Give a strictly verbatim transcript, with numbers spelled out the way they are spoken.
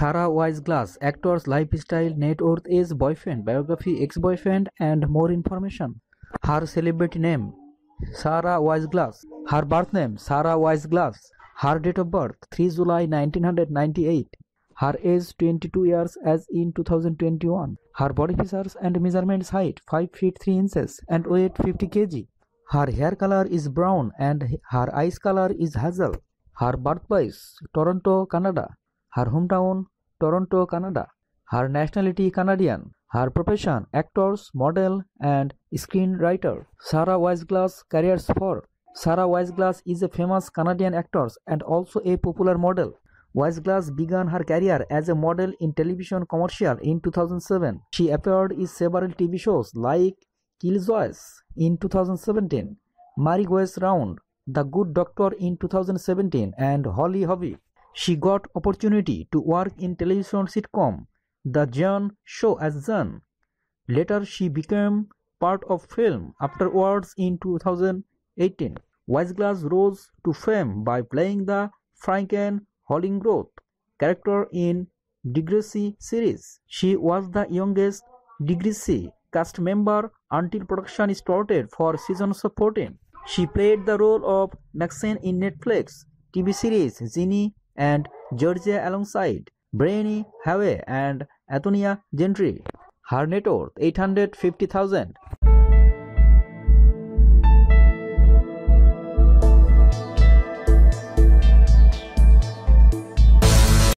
Sara Waisglass, actor's lifestyle, net worth is boyfriend, biography, ex-boyfriend, and more information. Her celebrity name, Sara Waisglass. Her birth name, Sara Waisglass. Her date of birth, three July nineteen ninety-eight. Her age, twenty-two years as in two thousand twenty-one. Her body features and measurements, height, five feet three inches and weight fifty kilograms. Her hair color is brown and her eyes color is hazel. Her birthplace, Toronto, Canada. Her hometown, Toronto, Canada. Her nationality, Canadian. Her profession, actors, model, and screenwriter. Sara Waisglass careers for Sara Waisglass is a famous Canadian actress and also a popular model. Waisglass began her career as a model in television commercial in two thousand seven. She appeared in several T V shows like Killjoys in two thousand seventeen, Mary Goes Round, The Good Doctor in two thousand seventeen, and Holly Hobbie. She got opportunity to work in television sitcom The Jane Show as Jane. Later she became part of film afterwards in two thousand eighteen. Waisglass rose to fame by playing the Frankie Hollingsworth character in Degrassi series. She was the youngest Degrassi cast member until production started for season fourteen. She played the role of Maxine in Netflix T V series Ginny and Georgia alongside Brianne Howey and Antonia Gentry. Her net worth, eight hundred fifty thousand.